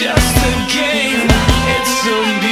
just a game, it's a